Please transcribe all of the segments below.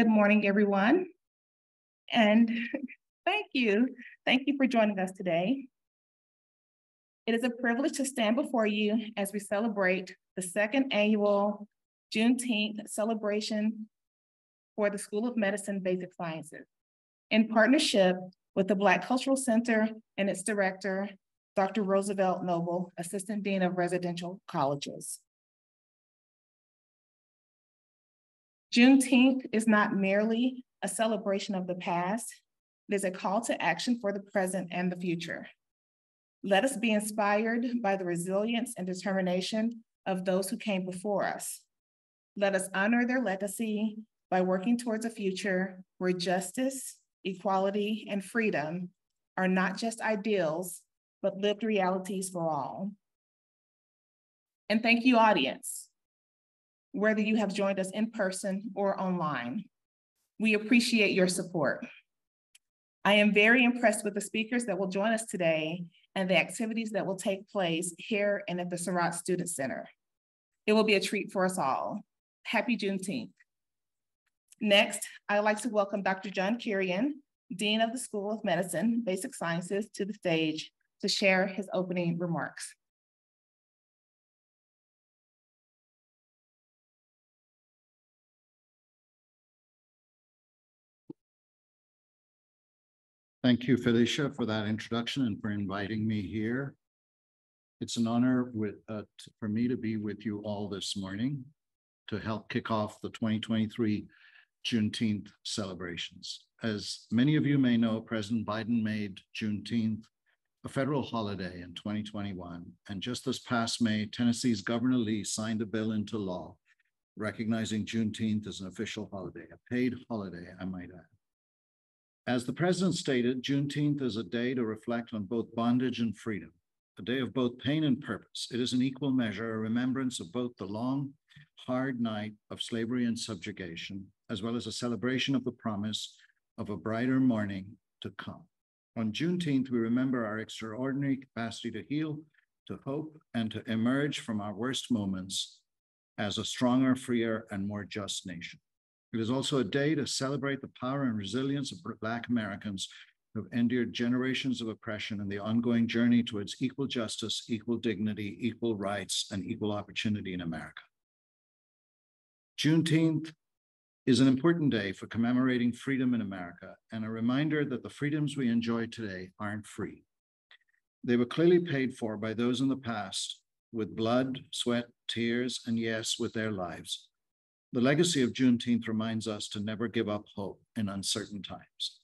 Good morning, everyone. And thank you. Thank you for joining us today. It is a privilege to stand before you as we celebrate the second annual Juneteenth celebration for the School of Medicine Basic Sciences in partnership with the Black Cultural Center and its director, Dr. Roosevelt Noble, Assistant Dean of Residential Colleges. Juneteenth is not merely a celebration of the past, it is a call to action for the present and the future. Let us be inspired by the resilience and determination of those who came before us. Let us honor their legacy by working towards a future where justice, equality, and freedom are not just ideals, but lived realities for all. And thank you, audience, whether you have joined us in person or online. We appreciate your support. I am very impressed with the speakers that will join us today and the activities that will take place here and at the Surratt Student Center. It will be a treat for us all. Happy Juneteenth. Next, I'd like to welcome Dr. John Kirian, Dean of the School of Medicine, Basic Sciences, to the stage to share his opening remarks. Thank you, Felicia, for that introduction and for inviting me here. It's an honor for me to be with you all this morning to help kick off the 2023 Juneteenth celebrations. As many of you may know, President Biden made Juneteenth a federal holiday in 2021. And just this past May, Tennessee's Governor Lee signed a bill into law recognizing Juneteenth as an official holiday, a paid holiday, I might add. As the president stated, Juneteenth is a day to reflect on both bondage and freedom, a day of both pain and purpose. It is in equal measure a remembrance of both the long, hard night of slavery and subjugation, as well as a celebration of the promise of a brighter morning to come. On Juneteenth, we remember our extraordinary capacity to heal, to hope, and to emerge from our worst moments as a stronger, freer, and more just nation. It is also a day to celebrate the power and resilience of Black Americans who have endured generations of oppression and the ongoing journey towards equal justice, equal dignity, equal rights, and equal opportunity in America. Juneteenth is an important day for commemorating freedom in America and a reminder that the freedoms we enjoy today aren't free. They were clearly paid for by those in the past with blood, sweat, tears, and yes, with their lives. The legacy of Juneteenth reminds us to never give up hope in uncertain times.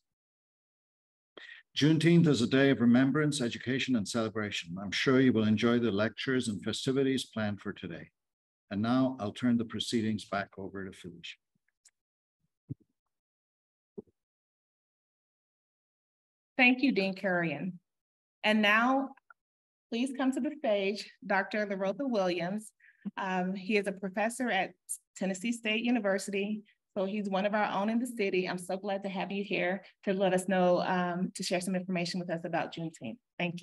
Juneteenth is a day of remembrance, education, and celebration. I'm sure you will enjoy the lectures and festivities planned for today. And now I'll turn the proceedings back over to Felicia. Thank you, Dean Kirian. And now, please come to the stage, Dr. Learotha Williams. He is a professor at Tennessee State University, so he's one of our own in the city. I'm so glad to have you here to let us know, to share some information with us about Juneteenth. Thank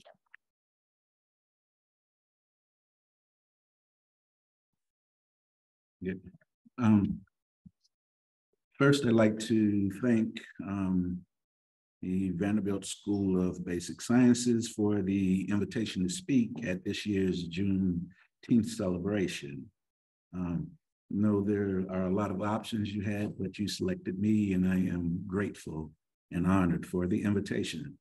you. Yeah. First, I'd like to thank the Vanderbilt School of Basic Sciences for the invitation to speak at this year's Juneteenth celebration. I know there are a lot of options you had, but you selected me, and I am grateful and honored for the invitation.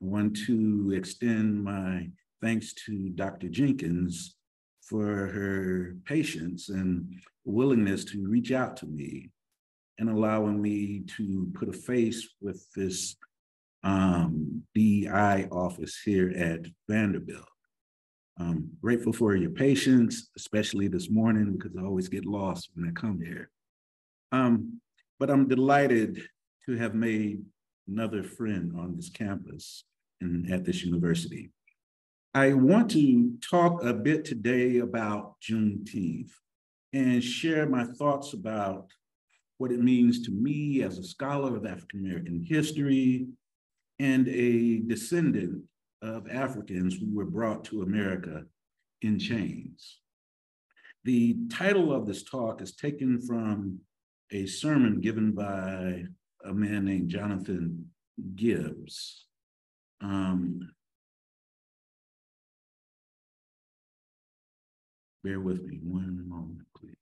I want to extend my thanks to Dr. Jenkins for her patience and willingness to reach out to me and allowing me to put a face with this DI office here at Vanderbilt. I'm grateful for your patience, especially this morning, because I always get lost when I come here. But I'm delighted to have made another friend on this campus and at this university. I want to talk a bit today about Juneteenth and share my thoughts about what it means to me as a scholar of African-American history and a descendant of Africans who were brought to America in chains. The title of this talk is taken from a sermon given by a man named Jonathan Gibbs. Bear with me one moment, please.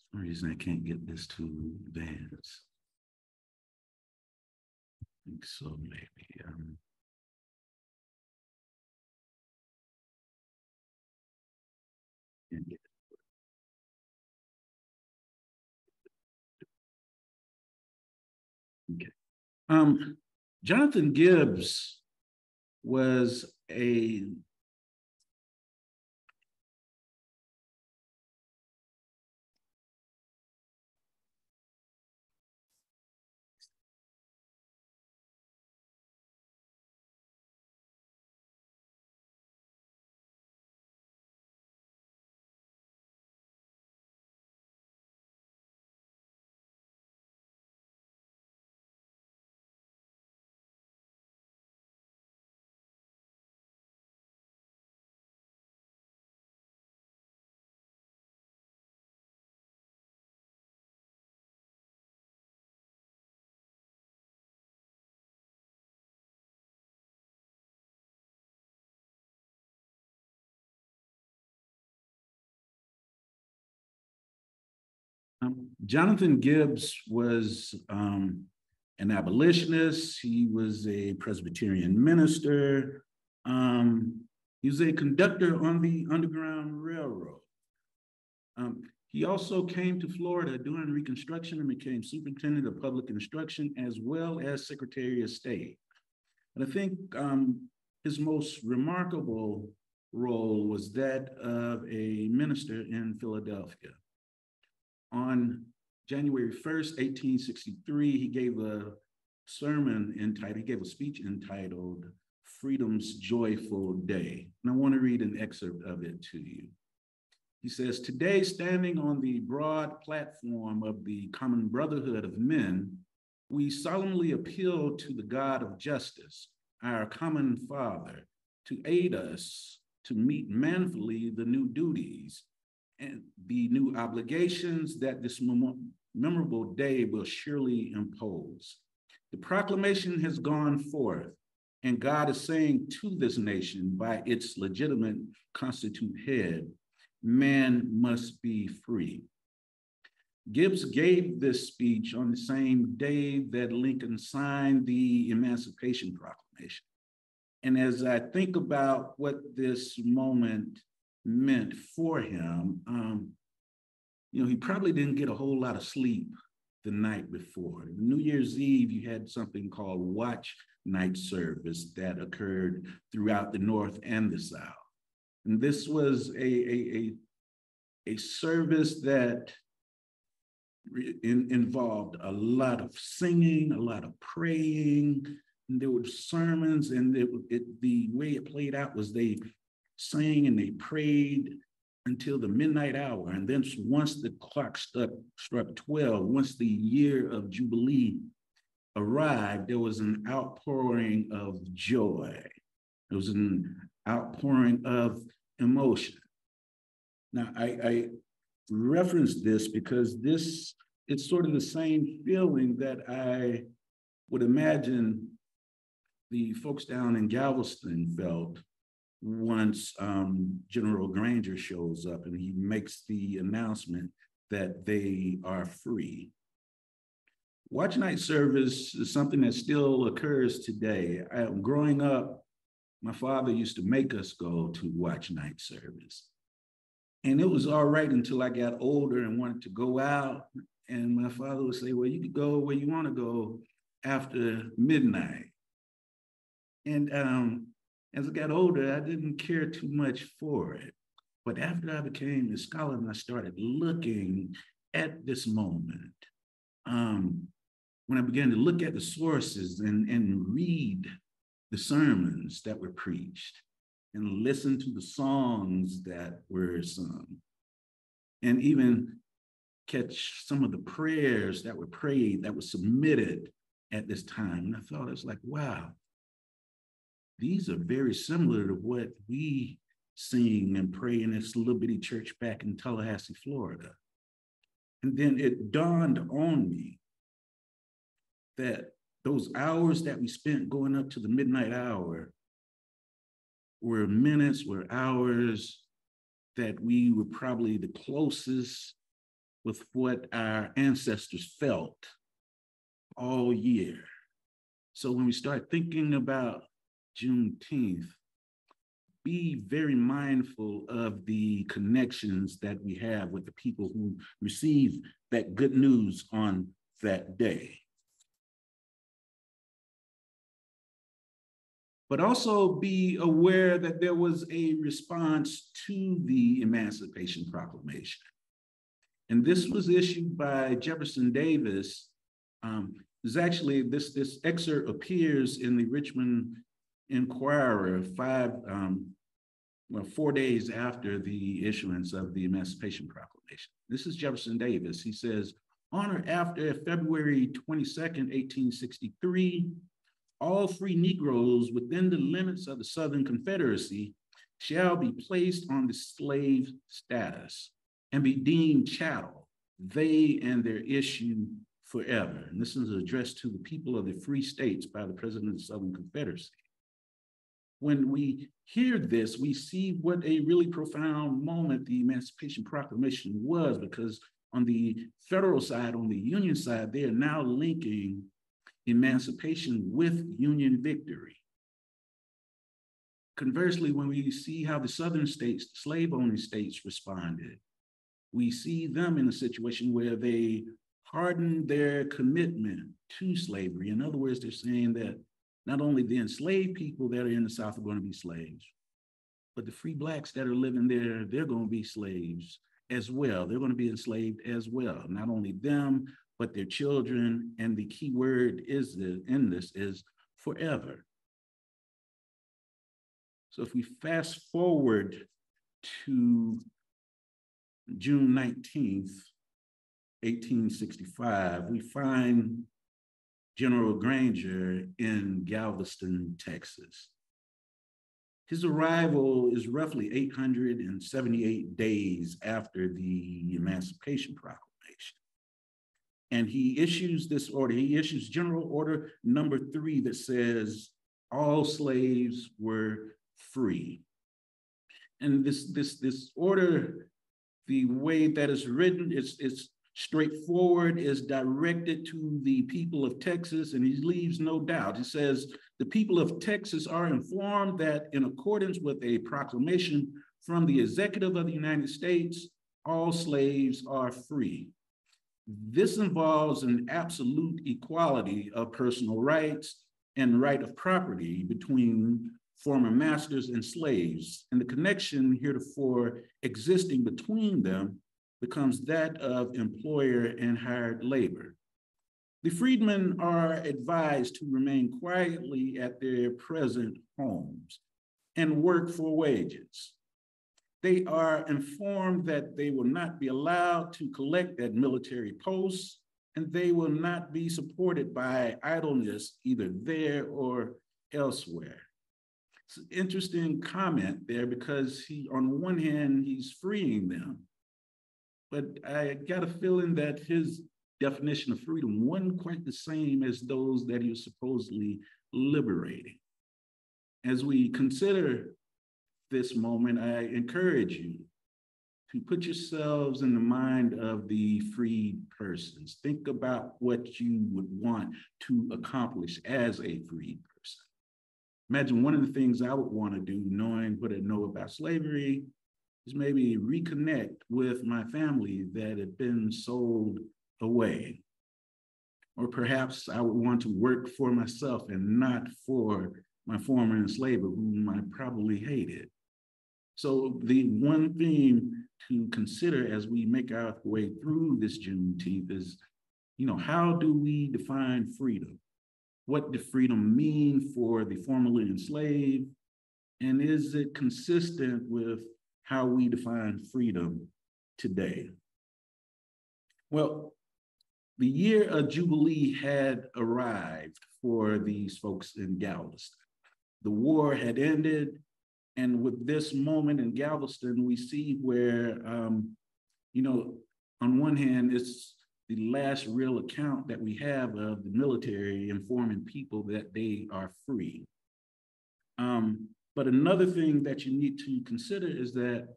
For some reason I can't get this to advance. I think so, maybe. Can't get it. Okay. Jonathan Gibbs was a Jonathan Gibbs was an abolitionist. He was a Presbyterian minister. He was a conductor on the Underground Railroad. He also came to Florida during Reconstruction and became superintendent of public instruction as well as Secretary of State. And I think his most remarkable role was that of a minister in Philadelphia. On January 1st, 1863, he gave a speech entitled Freedom's Joyful Day. And I want to read an excerpt of it to you. He says, "Today, standing on the broad platform of the common brotherhood of men, we solemnly appeal to the God of justice, our common Father, to aid us to meet manfully the new duties and the new obligations that this memorable day will surely impose. The proclamation has gone forth, and God is saying to this nation by its legitimate constitute head, man must be free." Gibbs gave this speech on the same day that Lincoln signed the Emancipation Proclamation. And as I think about what this moment meant for him, he probably didn't get a whole lot of sleep the night before. New Year's Eve, you had something called watch night service that occurred throughout the North and the South. And this was a service that involved a lot of singing, a lot of praying, and there were sermons, and the way it played out was they sang and they prayed until the midnight hour. And then once the clock struck 12, once the year of Jubilee arrived, there was an outpouring of joy. There was an outpouring of emotion. Now, I reference this because it's sort of the same feeling that I would imagine the folks down in Galveston felt once General Granger shows up and he makes the announcement that they are free. Watch night service is something that still occurs today. Growing up, my father used to make us go to watch night service. And it was all right until I got older and wanted to go out. And my father would say, well, you can go where you want to go after midnight. And as I got older, I didn't care too much for it. But after I became a scholar and I started looking at this moment, when I began to look at the sources and read the sermons that were preached and listen to the songs that were sung, and even catch some of the prayers that were prayed, that were submitted at this time, and I thought, it's like, wow, these are very similar to what we sing and pray in this little bitty church back in Tallahassee, Florida. And then it dawned on me that those hours that we spent going up to the midnight hour were minutes, were hours that we were probably the closest with what our ancestors felt all year. So when we start thinking about Juneteenth, be very mindful of the connections that we have with the people who receive that good news on that day. But also be aware that there was a response to the Emancipation Proclamation. And this was issued by Jefferson Davis. There's actually, this excerpt appears in the Richmond Inquirer 4 days after the issuance of the Emancipation Proclamation. This is Jefferson Davis. He says, on or after February 22nd, 1863, all free Negroes within the limits of the Southern Confederacy shall be placed on the slave status and be deemed chattel, they and their issue forever. And this is addressed to the people of the free states by the President of the Southern Confederacy. When we hear this, we see what a really profound moment the Emancipation Proclamation was, because on the federal side, on the Union side, they are now linking emancipation with Union victory. Conversely, when we see how the Southern states, the slave-owning states, responded, we see them in a situation where they hardened their commitment to slavery. In other words, they're saying that not only the enslaved people that are in the South are going to be slaves, but the free Blacks that are living there, they're going to be slaves as well. They're going to be enslaved as well. Not only them, but their children, and the key word is in this is forever. So if we fast forward to June 19th, 1865, we find General Granger in Galveston, Texas. His arrival is roughly 878 days after the Emancipation Proclamation. And he issues this order. He issues General Order Number 3 that says all slaves were free. And this order, the way that it's written, it's straightforward, is directed to the people of Texas, and he leaves no doubt. He says, the people of Texas are informed that in accordance with a proclamation from the executive of the United States, all slaves are free. This involves an absolute equality of personal rights and right of property between former masters and slaves, and the connection heretofore existing between them becomes that of employer and hired labor. The freedmen are advised to remain quietly at their present homes and work for wages. They are informed that they will not be allowed to collect at military posts, and they will not be supported by idleness either there or elsewhere. It's an interesting comment there, because he, on one hand, he's freeing them, but I got a feeling that his definition of freedom wasn't quite the same as those that he was supposedly liberating. As we consider this moment, I encourage you to put yourselves in the mind of the freed persons. Think about what you would want to accomplish as a freed person. Imagine one of the things I would want to do, knowing what I know about slavery, is maybe reconnect with my family that had been sold away. Or perhaps I would want to work for myself and not for my former enslaver, whom I probably hated. So the one theme to consider as we make our way through this Juneteenth is, how do we define freedom? What did freedom mean for the formerly enslaved? And is it consistent with how we define freedom today? Well, the year of Jubilee had arrived for these folks in Galveston. The war had ended, and with this moment in Galveston, we see where, you know, on one hand, it's the last real account that we have of the military informing people that they are free. But another thing that you need to consider is that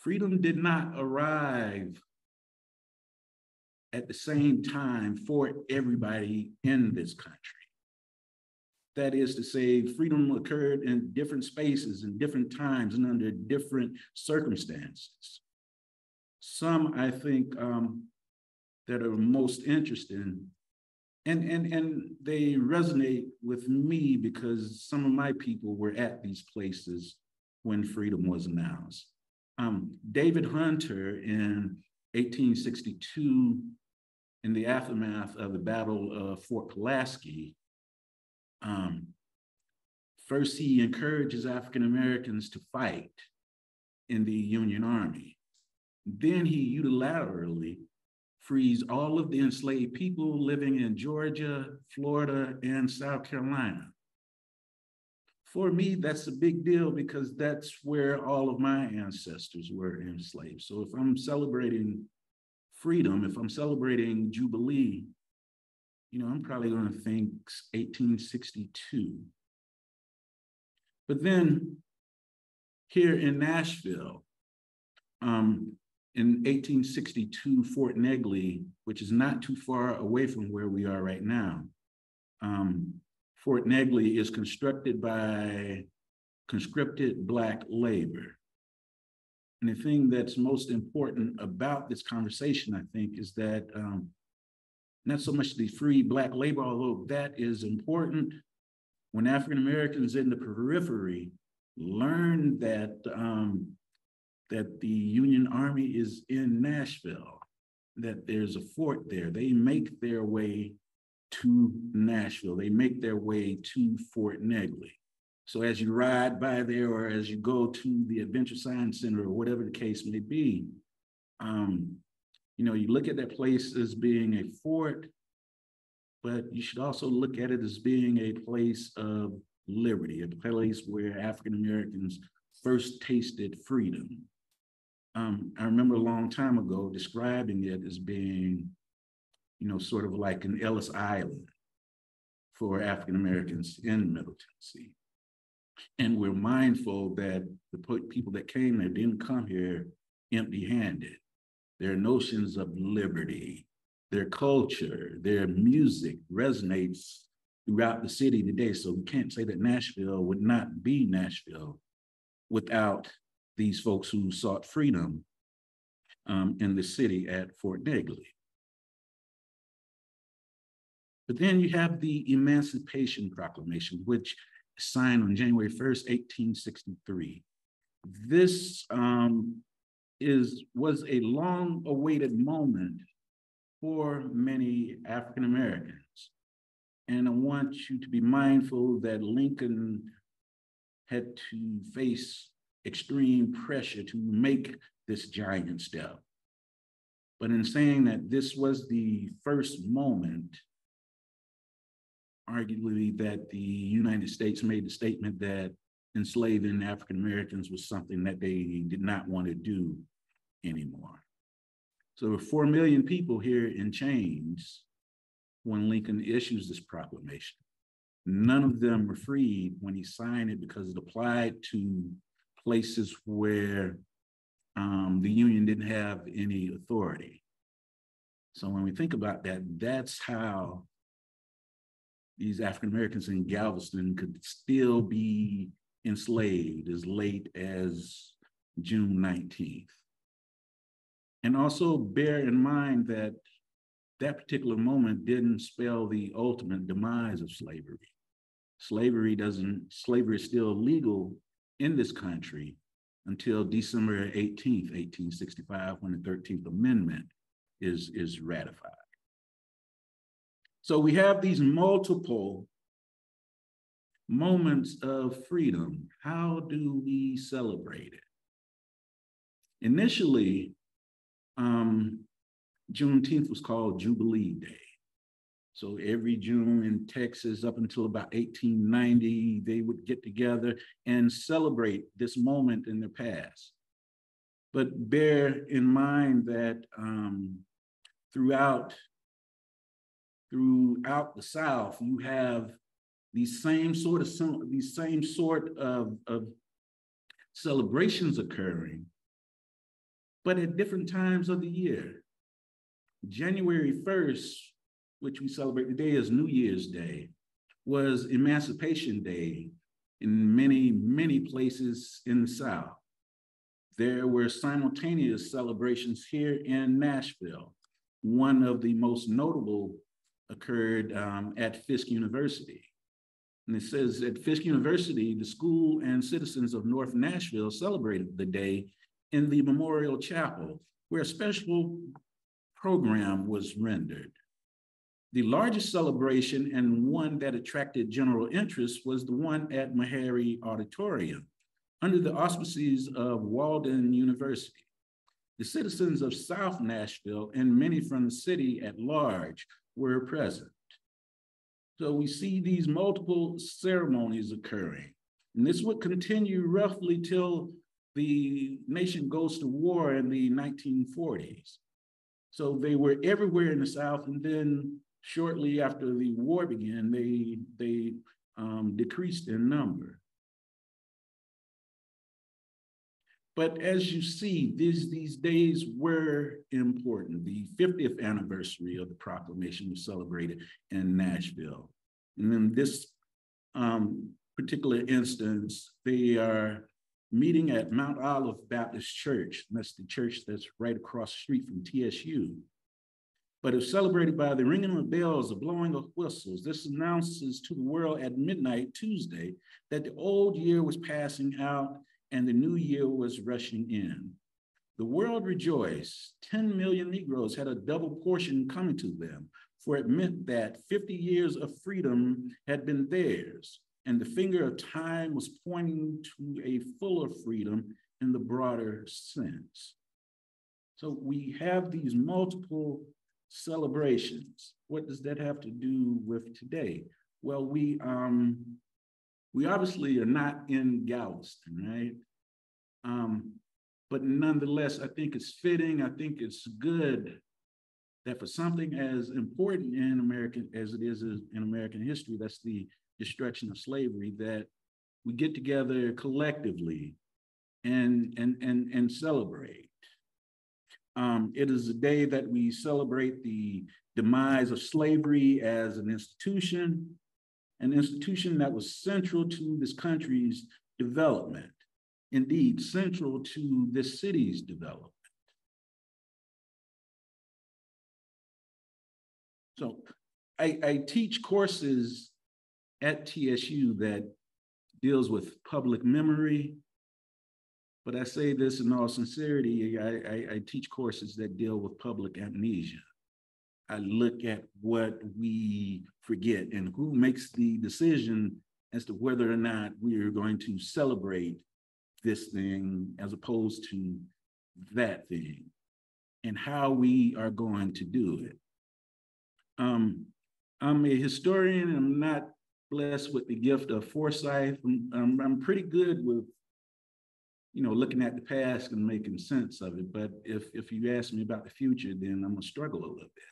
freedom did not arrive at the same time for everybody in this country. That is to say, freedom occurred in different spaces and different times and under different circumstances. Some, I think, that are most interesting, and they resonate with me because some of my people were at these places when freedom was announced. David Hunter in 1862, in the aftermath of the Battle of Fort Pulaski, first he encourages African Americans to fight in the Union Army. Then he unilaterally frees all of the enslaved people living in Georgia, Florida, and South Carolina. For me, that's a big deal because that's where all of my ancestors were enslaved. So if I'm celebrating freedom, if I'm celebrating Jubilee, you know, I'm probably going to think 1862. But then here in Nashville, in 1862, Fort Negley, which is not too far away from where we are right now. Fort Negley is constructed by conscripted Black labor. And the thing that's most important about this conversation, I think, is that not so much the free Black labor, although that is important. When African Americans in the periphery learn that the Union Army is in Nashville, that there's a fort there. They make their way to Nashville. They make their way to Fort Negley. So as you ride by there or as you go to the Adventure Science Center or whatever the case may be, you know, you look at that place as being a fort, but you should also look at it as being a place of liberty, a place where African Americans first tasted freedom. I remember a long time ago describing it as being, you know, sort of like an Ellis Island for African Americans in Middle Tennessee. And we're mindful that the people that came there didn't come here empty-handed. Their notions of liberty, their culture, their music resonates throughout the city today. So we can't say that Nashville would not be Nashville without these folks who sought freedom in the city at Fort Negley. But then you have the Emancipation Proclamation, which is signed on January 1st, 1863. This was a long-awaited moment for many African Americans. And I want you to be mindful that Lincoln had to face extreme pressure to make this giant step. But in saying that this was the first moment, arguably, that the United States made the statement that enslaving African Americans was something that they did not want to do anymore. So there were 4 million people here in chains when Lincoln issues this proclamation. None of them were freed when he signed it because it applied to places where the Union didn't have any authority. So when we think about that, that's how these African Americans in Galveston could still be enslaved as late as June 19th. And also bear in mind that that particular moment didn't spell the ultimate demise of slavery. Slavery is still legal in this country until December 18th, 1865, when the 13th Amendment is ratified. So we have these multiple moments of freedom. How do we celebrate it? Initially, Juneteenth was called Jubilee Day. So every June in Texas, up until about 1890, they would get together and celebrate this moment in the past. But bear in mind that throughout the South, you have these same sort of celebrations occurring, but at different times of the year. January 1st, which we celebrate today as New Year's Day, was Emancipation Day in many, many places in the South. There were simultaneous celebrations here in Nashville. One of the most notable occurred at Fisk University. And it says at Fisk University, the school and citizens of North Nashville celebrated the day in the Memorial Chapel, where a special program was rendered. The largest celebration and one that attracted general interest was the one at Meharry Auditorium under the auspices of Walden University. The citizens of South Nashville and many from the city at large were present. So we see these multiple ceremonies occurring. And this would continue roughly till the nation goes to war in the 1940s. So they were everywhere in the South, and then shortly after the war began, they decreased in number. But as you see, these days were important. The 50th anniversary of the proclamation was celebrated in Nashville. And in this particular instance, they are meeting at Mount Olive Baptist Church. And that's the church that's right across the street from TSU. But it's celebrated by the ringing of bells, the blowing of whistles. This announces to the world at midnight Tuesday that the old year was passing out and the new year was rushing in. The world rejoiced. 10 million Negroes had a double portion coming to them, for it meant that 50 years of freedom had been theirs, and the finger of time was pointing to a fuller freedom in the broader sense. So we have these multiple celebrations. What does that have to do with today? Well, we obviously are not in Galveston, right? But nonetheless, I think it's fitting, I think it's good that for something as important in American as it is in American history, that's the destruction of slavery, that we get together collectively and celebrate. It is a day that we celebrate the demise of slavery as an institution that was central to this country's development, indeed central to this city's development. So I teach courses at TSU that deals with public memory, but I say this in all sincerity, I teach courses that deal with public amnesia. I look at what we forget and who makes the decision as to whether or not we're going to celebrate this thing as opposed to that thing, and how we are going to do it. I'm a historian, and I'm not blessed with the gift of foresight. I'm pretty good with, you know, looking at the past and making sense of it. But if you ask me about the future, then I'm gonna struggle a little bit.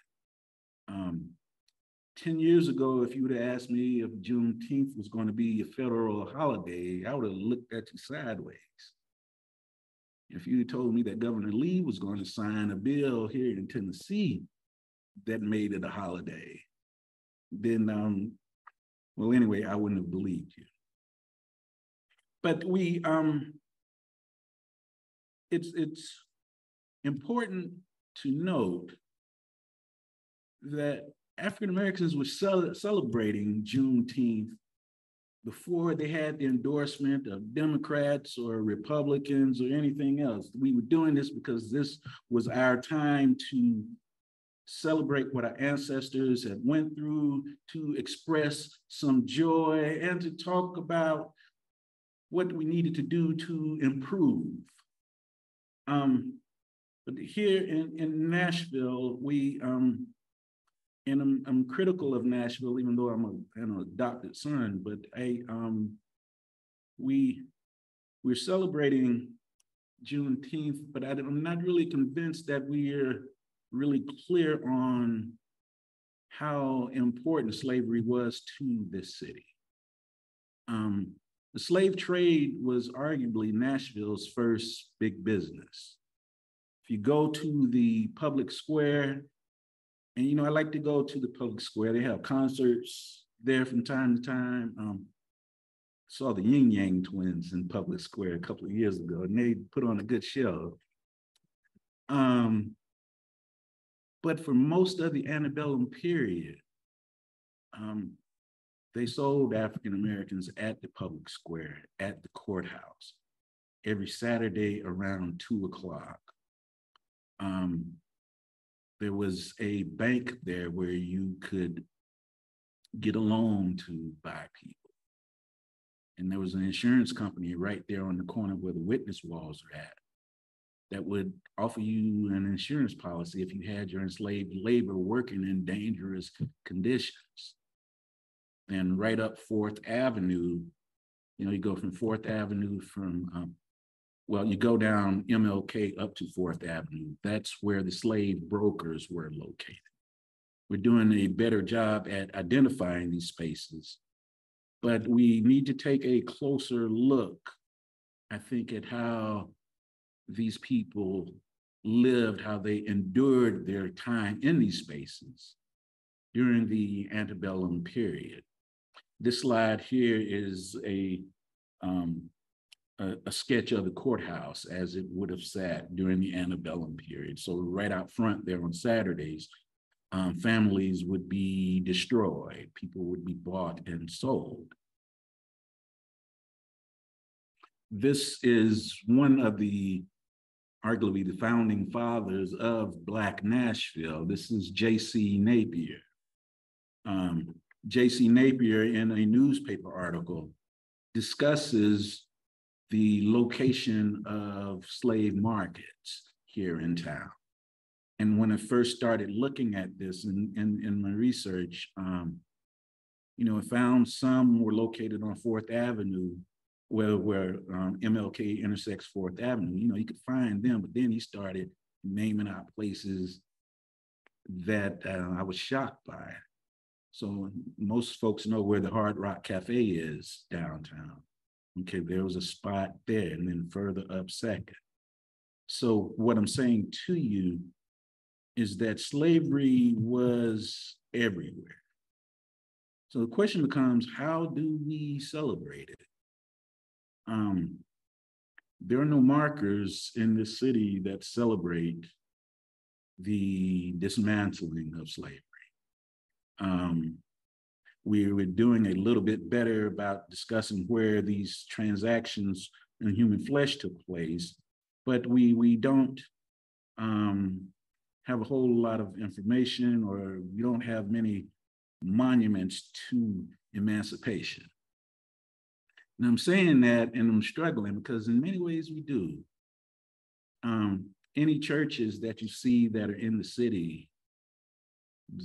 10 years ago, if you would have asked me if Juneteenth was gonna be a federal holiday, I would have looked at you sideways. If you told me that Governor Lee was gonna sign a bill here in Tennessee that made it a holiday, then, well, anyway, I wouldn't have believed you. But we, it's important to note that African Americans were celebrating Juneteenth before they had the endorsement of Democrats or Republicans or anything else. We were doing this because this was our time to celebrate what our ancestors had went through, to express some joy, and to talk about what we needed to do to improve. But here in Nashville, and I'm critical of Nashville, even though I'm an adopted son, but we're celebrating Juneteenth, but I'm not really convinced that we're really clear on how important slavery was to this city. The slave trade was arguably Nashville's first big business. If you go to the public square, and you know, I like to go to the public square, they have concerts there from time to time. Saw the Yin Yang Twins in public square a couple of years ago, and they put on a good show. But for most of the antebellum period, they sold African Americans at the public square, at the courthouse, every Saturday around 2 o'clock. There was a bank there where you could get a loan to buy people. And there was an insurance company right there on the corner where the witness walls are at that would offer you an insurance policy if you had your enslaved labor working in dangerous conditions. Then right up 4th Avenue, you know, you go from 4th Avenue from, well, you go down MLK up to 4th Avenue. That's where the slave brokers were located. We're doing a better job at identifying these spaces, but we need to take a closer look, I think, at how these people lived, how they endured their time in these spaces during the antebellum period. This slide here is a sketch of the courthouse as it would have sat during the antebellum period. So right out front there on Saturdays, families would be destroyed. People would be bought and sold. This is one of the, arguably the founding fathers of Black Nashville. This is J.C. Napier. J.C. Napier, in a newspaper article, discusses the location of slave markets here in town. And when I first started looking at this in my research, you know, I found some were located on 4th Avenue, where MLK intersects 4th Avenue. You know, you could find them, but then he started naming out places that I was shocked by. So most folks know where the Hard Rock Cafe is downtown. Okay, there was a spot there and then further up second. So what I'm saying to you is that slavery was everywhere. So the question becomes, how do we celebrate it? There are no markers in this city that celebrate the dismantling of slavery. We were doing a little bit better about discussing where these transactions in human flesh took place, but we don't have a whole lot of information, or we don't have many monuments to emancipation. And I'm saying that and I'm struggling because in many ways we do. Any churches that you see that are in the city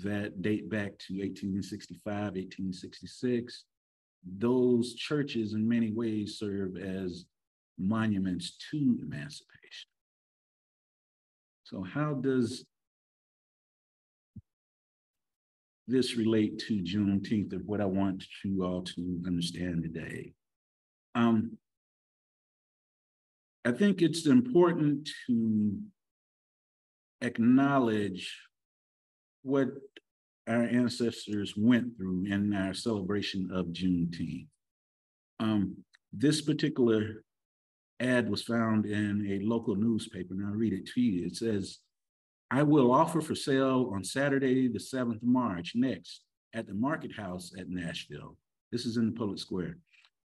that date back to 1865, 1866, those churches in many ways serve as monuments to emancipation. So how does this relate to Juneteenth of what I want you all to understand today? I think it's important to acknowledge what our ancestors went through in our celebration of Juneteenth. This particular ad was found in a local newspaper, and I'll read it to you. It says, "I will offer for sale on Saturday, the 7th of March next at the Market House at Nashville." This is in the public square.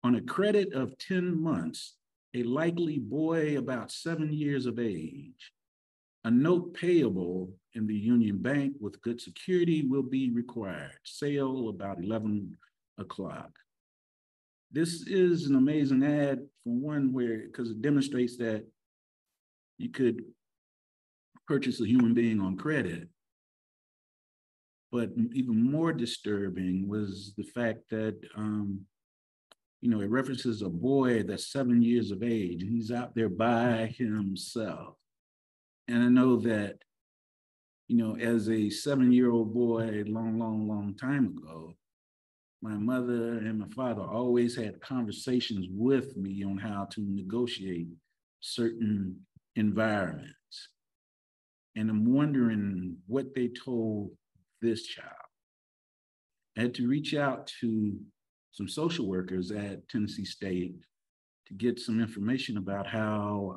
"On a credit of 10 months, a likely boy about 7 years of age, a note payable in the Union Bank with good security will be required. Sale about 11 o'clock. This is an amazing ad for one where, because it demonstrates that you could purchase a human being on credit. But even more disturbing was the fact that, it references a boy that's 7 years of age, and he's out there by himself. And I know that, as a 7-year-old boy, long time ago, my mother and my father always had conversations with me on how to negotiate certain environments. And I'm wondering what they told this child. I had to reach out to some social workers at Tennessee State to get some information about how,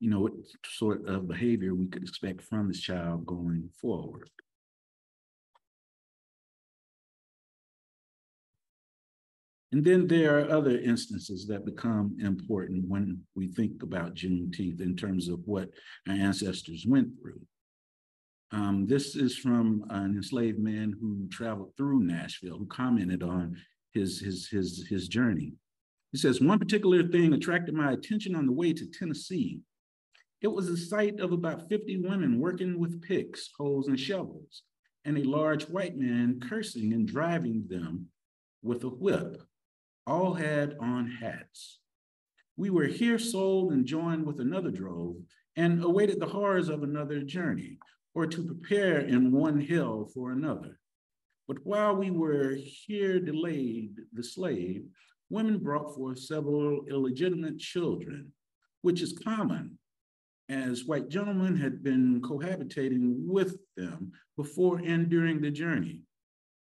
what sort of behavior we could expect from this child going forward. And then there are other instances that become important when we think about Juneteenth in terms of what our ancestors went through. This is from an enslaved man who traveled through Nashville, who commented on his journey. He says, one particular thing attracted my attention on the way to Tennessee. It was the sight of about 50 women working with picks, hoes, and shovels, and a large white man cursing and driving them with a whip. All had on hats. We were here sold and joined with another drove and awaited the horrors of another journey, or to prepare in one hill for another. But while we were here delayed the slave, women brought forth several illegitimate children, which is common, as white gentlemen had been cohabitating with them before and during the journey,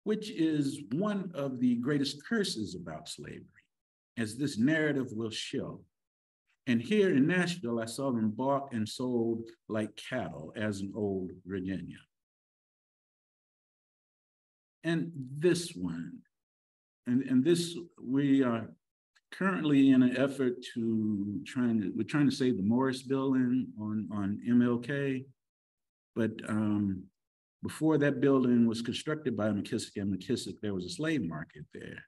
which is one of the greatest curses about slavery, as this narrative will show. And here in Nashville, I saw them bought and sold like cattle as in old Virginia. And this one, and this, we are currently in an effort to we're trying to save the Morris building on MLK, but before that building was constructed by McKissick and McKissick, there was a slave market there.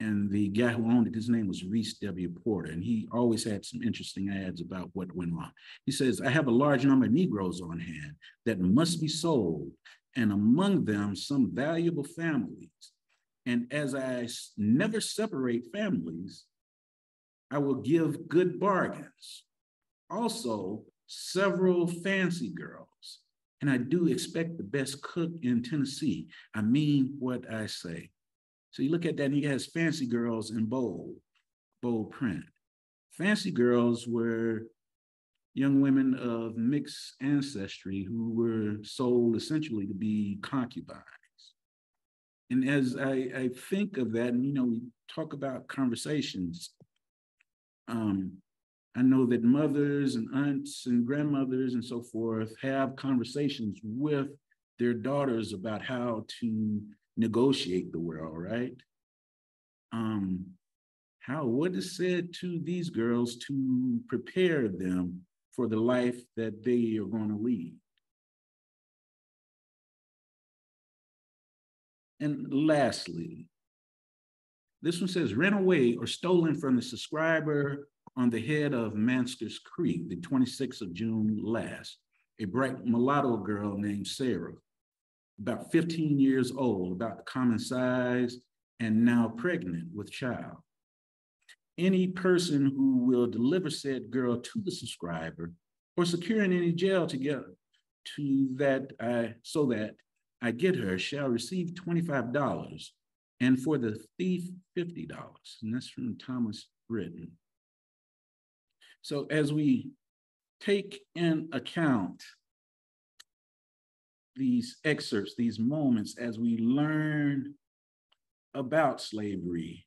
And the guy who owned it, his name was Reese W. Porter, and he always had some interesting ads about what went on. He says, I have a large number of Negroes on hand that must be sold, and among them some valuable families. And as I never separate families, I will give good bargains. Also, several fancy girls. And I do expect the best cook in Tennessee. I mean what I say. So you look at that, and he has fancy girls in bold print. Fancy girls were young women of mixed ancestry who were sold essentially to be concubines. And as I think of that, and we talk about conversations, I know that mothers and aunts and grandmothers and so forth have conversations with their daughters about how to negotiate the world, right? What is said to these girls to prepare them for the life that they are going to lead? And lastly, this one says, ran away or stolen from the subscriber on the head of Mansker's Creek, the 26th of June last, a bright mulatto girl named Sarah, about 15 years old, about the common size, and now pregnant with child. Any person who will deliver said girl to the subscriber or secure in any jail together so that I get her shall receive $25 and for the thief $50. And that's from Thomas Britton. So as we take in account these excerpts, these moments, as we learn about slavery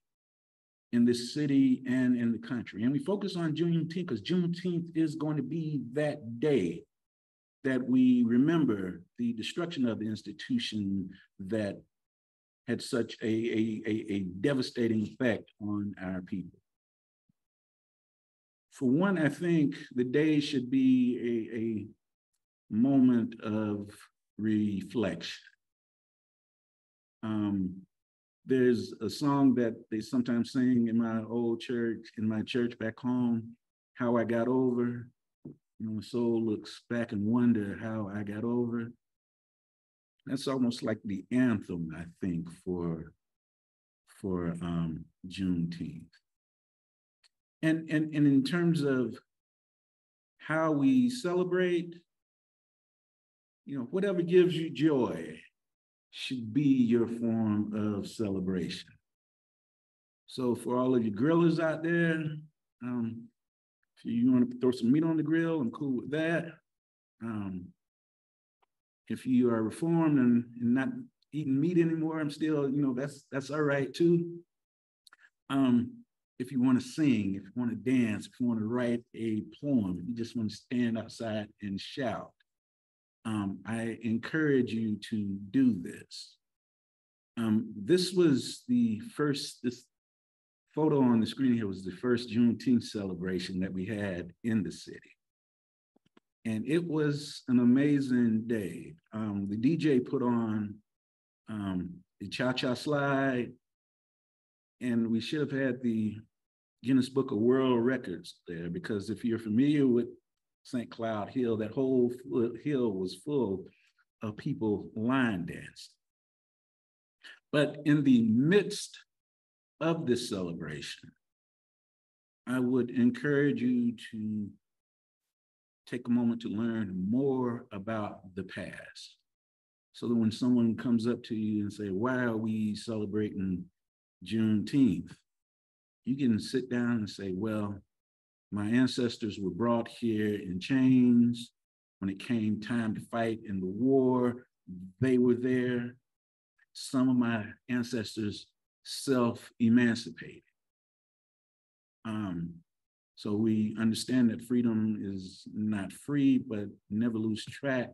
in this city and in the country. And we focus on Juneteenth because Juneteenth is going to be that day that we remember the destruction of the institution that had such a devastating effect on our people. For one, I think the day should be a moment of reflection. There's a song that they sometimes sing in my old church, in my church back home, How I Got Over. My soul looks back and wonder how I got over. That's almost like the anthem, I think, for Juneteenth. And in terms of how we celebrate, you know, whatever gives you joy should be your form of celebration. So for all of you grillers out there, if you want to throw some meat on the grill, I'm cool with that. If you are reformed and not eating meat anymore, I'm still, you know, that's all right too. If you want to sing, if you want to dance, if you want to write a poem, if you just want to stand outside and shout, I encourage you to do this. This was the first, this photo on the screen here was the first Juneteenth celebration that we had in the city. And it was an amazing day. The DJ put on the Cha-Cha Slide, and we should have had the Guinness Book of World Records there, because if you're familiar with St. Cloud Hill, that whole hill was full of people line dancing. But in the midst of this celebration, I would encourage you to take a moment to learn more about the past, so that when someone comes up to you and say, why are we celebrating Juneteenth? You can sit down and say, well, my ancestors were brought here in chains. When it came time to fight in the war, they were there. Some of my ancestors self-emancipated. So we understand that freedom is not free, but never lose track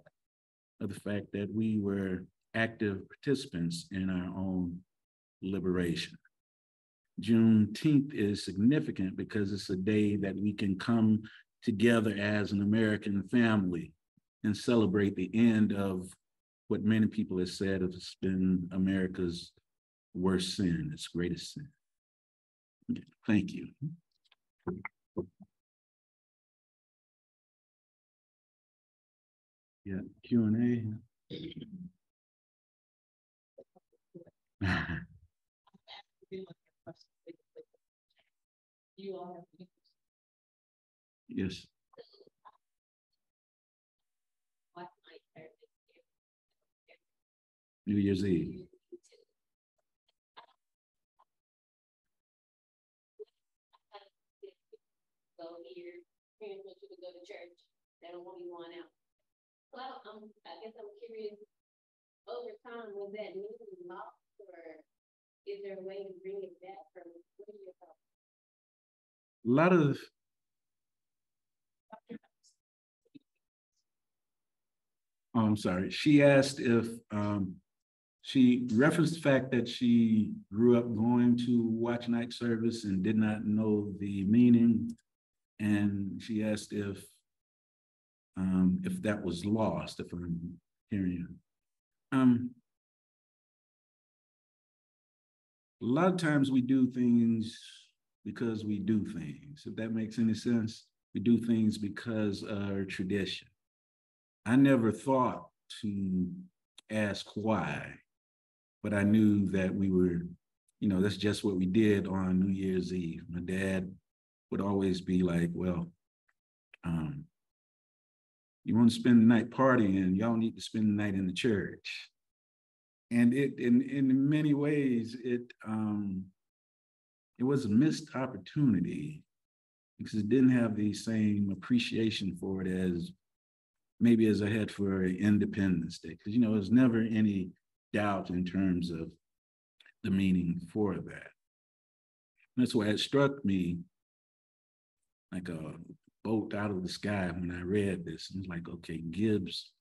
of the fact that we were active participants in our own liberation. Juneteenth is significant because it's a day that we can come together as an American family and celebrate the end of what many people have said has been America's worst sin, its greatest sin. Okay, thank you. Yeah, Q&A. You all have to. Yes. New Year's Eve. Go here, parents want you to go to church. They don't want you going out. So I guess I'm curious. Over time, was that newly lost, or is there a way to bring it back? From what are your thoughts? A lot of oh, I'm sorry. She asked if she referenced the fact that she grew up going to watch night service and did not know the meaning. And she asked if that was lost, if I'm hearing you. A lot of times we do things because we do things, if that makes any sense. We do things because of our tradition. I never thought to ask why. But I knew that we were, you know, that's just what we did on New Year's Eve. My dad would always be like, well, you want to spend the night partying, y'all need to spend the night in the church. And it, in many ways, it was a missed opportunity, because it didn't have the same appreciation for it as maybe as I had for Independence Day. Because, you know, there's never any doubt in terms of the meaning for that. And that's why it struck me like a bolt out of the sky when I read this. And it's like, okay, Gibbs,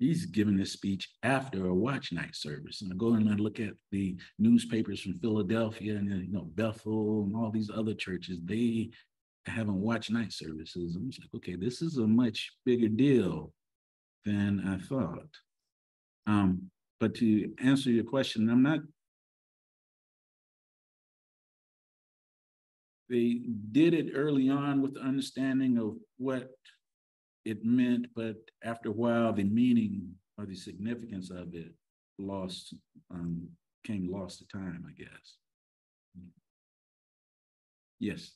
he's giving this speech after a watch night service. And I go and I look at the newspapers from Philadelphia and, you know, Bethel and all these other churches, they haven't watch night services. I'm just like, okay, this is a much bigger deal than I thought. But to answer your question, I'm not, they did it early on with the understanding of what it meant, but after a while, the meaning or the significance of it lost, came lost to time, I guess. Yes.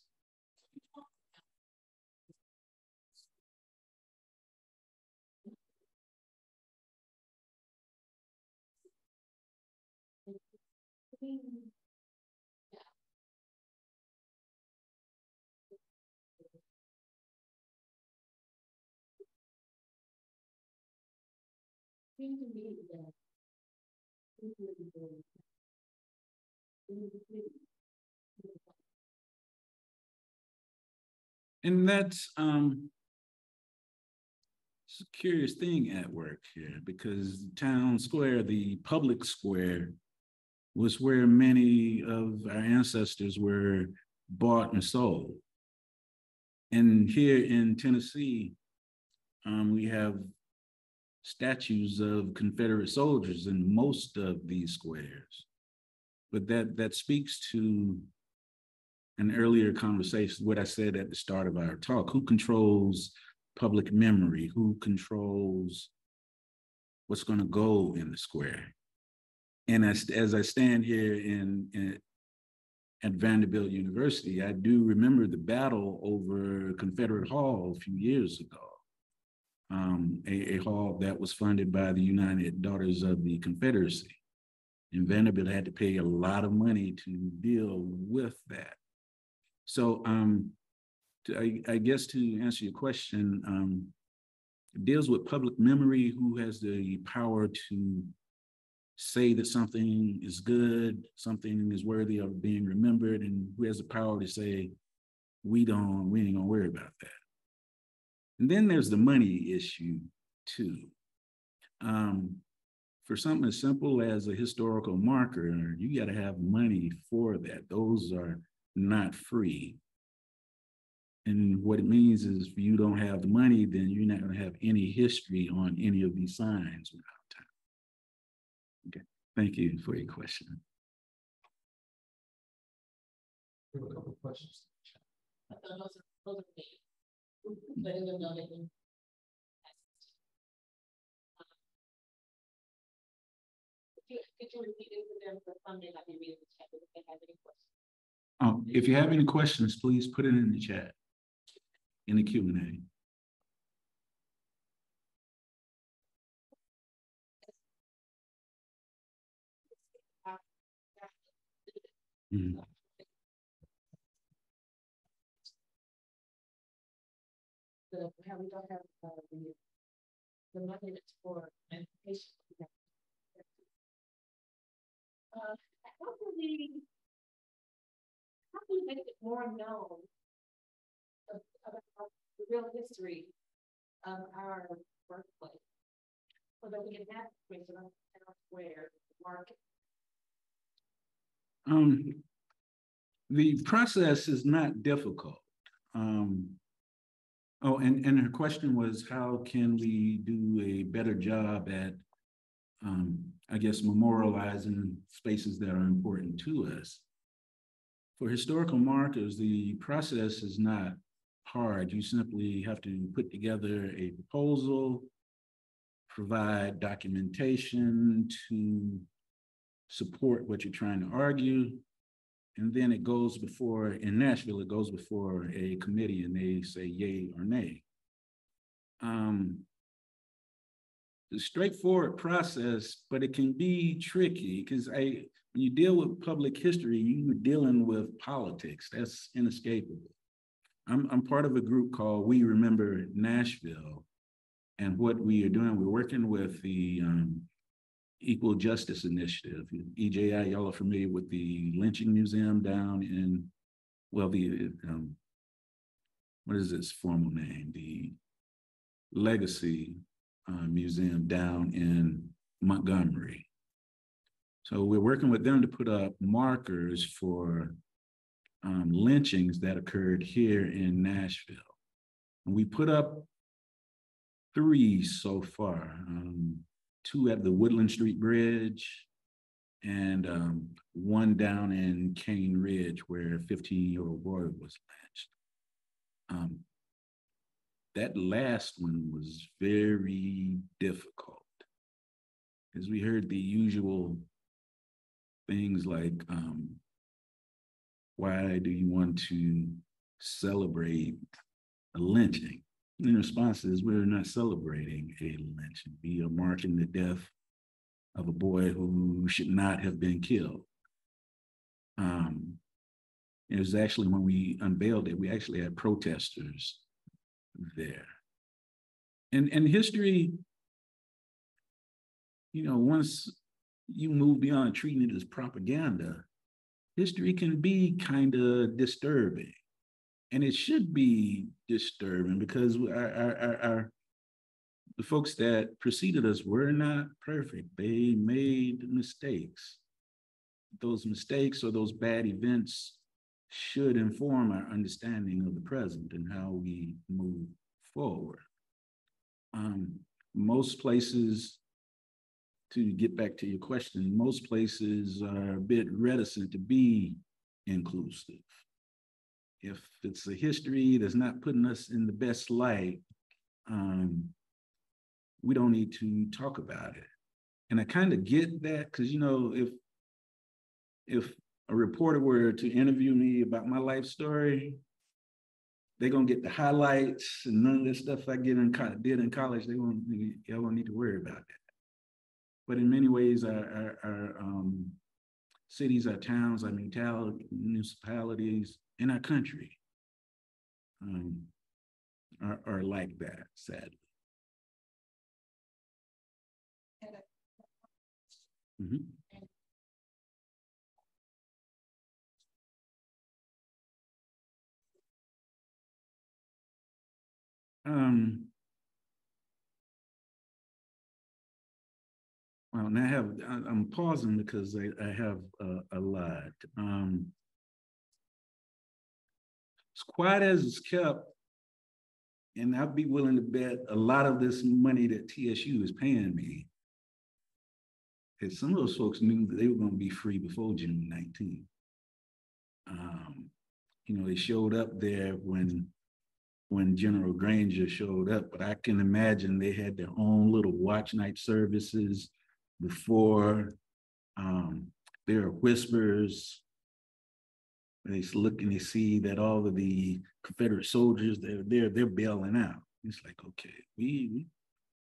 And that's a curious thing at work here, because town square, the public square, was where many of our ancestors were bought and sold. And here in Tennessee, we have statues of Confederate soldiers in most of these squares. But that speaks to an earlier conversation, what I said at the start of our talk: who controls public memory? Who controls what's going to go in the square? And as I stand here at Vanderbilt University, I do remember the battle over Confederate Hall a few years ago, a hall that was funded by the United Daughters of the Confederacy. And Vanderbilt had to pay a lot of money to deal with that. So I guess to answer your question, it deals with public memory, who has the power to say that something is good, something is worthy of being remembered, and who has the power to say, we ain't gonna worry about that. And then there's the money issue too. For something as simple as a historical marker, you gotta have money for that. Those are not free. And what it means is if you don't have the money, then you're not gonna have any history on any of these signs. Okay, thank you for your question. We have a couple of questions. I thought those are me, but it would not have been. Could you repeat it for them for Sunday? I'll be reading the chat if they have any questions. Oh, if you have any questions, please put it in the chat, in the Q&A. Mm-hmm. We don't have the money that's for education. How do we make it more known about the real history of our workplace, so that we can have information on where the market? The process is not difficult. Oh, and her question was, how can we do a better job at, I guess, memorializing spaces that are important to us? For historical markers, the process is not hard. You simply have to put together a proposal, provide documentation to support what you're trying to argue. And then it goes before, in Nashville, it goes before a committee and they say yay or nay. The straightforward process, but it can be tricky because when you deal with public history, you're dealing with politics. That's inescapable. I'm part of a group called We Remember Nashville. And what we are doing, we're working with the Equal Justice Initiative, EJI. Y'all are familiar with the lynching museum down in, well, the, what is its formal name? The Legacy Museum down in Montgomery. So we're working with them to put up markers for lynchings that occurred here in Nashville. And we put up 3 so far. 2 at the Woodland Street Bridge, and 1 down in Cane Ridge where a 15-year-old boy was lynched. That last one was very difficult, because we heard the usual things like, why do you want to celebrate a lynching? And the response is, we're not celebrating a lynching. We are marking the death of a boy who should not have been killed. It was actually, when we unveiled it, we actually had protesters there. And history, you know, once you move beyond treating it as propaganda, history can be kind of disturbing. And it should be disturbing, because the folks that preceded us were not perfect. They made mistakes. Those mistakes or those bad events should inform our understanding of the present and how we move forward. Most places, to get back to your question, most places are a bit reticent to be inclusive. If it's a history that's not putting us in the best light, we don't need to talk about it. And I kind of get that, because, you know, if a reporter were to interview me about my life story, they're gonna get the highlights, and none of the stuff I did in college, y'all won't need to worry about that. But in many ways, our cities, our towns, our municipalities, and our country are like that, sadly. Mm-hmm. Well, now I'm pausing because I have a lot. As quiet as it's kept, and I'd be willing to bet a lot of this money that TSU is paying me, and some of those folks knew that they were going to be free before June 19th. You know, they showed up there when General Granger showed up, but I can imagine they had their own little watch night services before. There are whispers. They look and they see that all of the Confederate soldiers, they're bailing out. It's like, okay,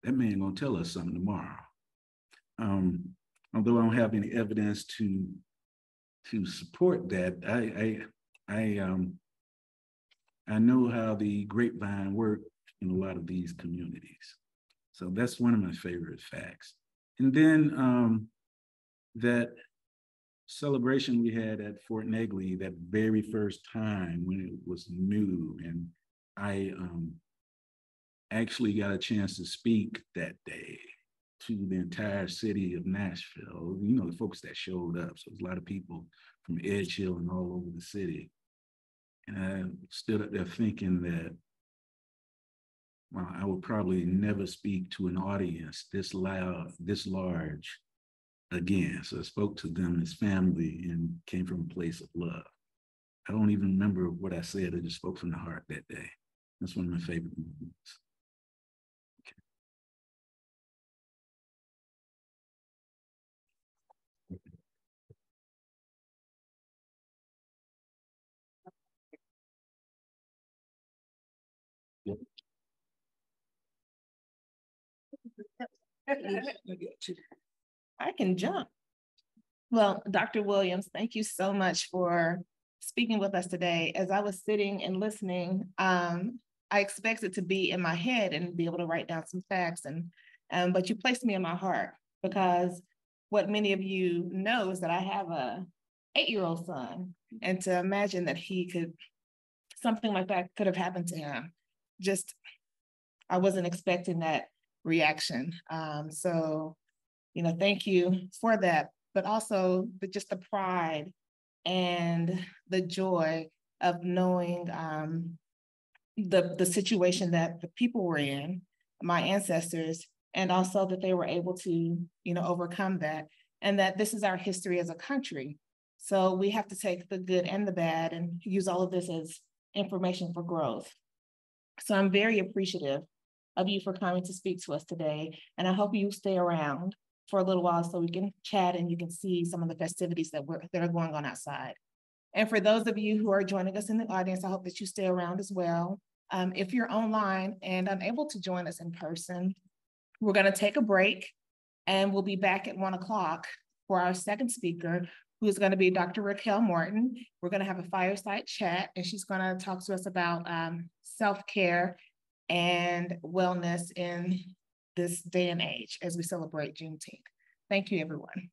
that man gonna tell us something tomorrow. Although I don't have any evidence to support that, I know how the grapevine worked in a lot of these communities. So that's one of my favorite facts. And then that celebration we had at Fort Negley, that very first time when it was new, and I actually got a chance to speak that day to the entire city of Nashville, you know, the folks that showed up. So it was a lot of people from Edge Hill and all over the city. And I stood up there thinking that, well, I will probably never speak to an audience this loud, this large again. So I spoke to them as family and came from a place of love. I don't even remember what I said. I just spoke from the heart that day. That's one of my favorite moments. I can jump. Well, Dr. Williams, thank you so much for speaking with us today. As I was sitting and listening, I expected to be in my head and be able to write down some facts, but you placed me in my heart, because what many of you know is that I have a 8-year-old son, and to imagine that something like that could have happened to him, I wasn't expecting that reaction. So, you know, thank you for that, but also just the pride and the joy of knowing the situation that the people were in, my ancestors, and also that they were able to, you know, overcome that, and that this is our history as a country. So we have to take the good and the bad and use all of this as information for growth. So I'm very appreciative of you for coming to speak to us today. And I hope you stay around for a little while so we can chat and you can see some of the festivities that are going on outside. And for those of you who are joining us in the audience, I hope that you stay around as well. If you're online and unable to join us in person, we're gonna take a break and we'll be back at 1 o'clock for our second speaker, who's gonna be Dr. Raquel Martin. We're gonna have a fireside chat and she's gonna talk to us about self-care and wellness in this day and age as we celebrate Juneteenth. Thank you, everyone.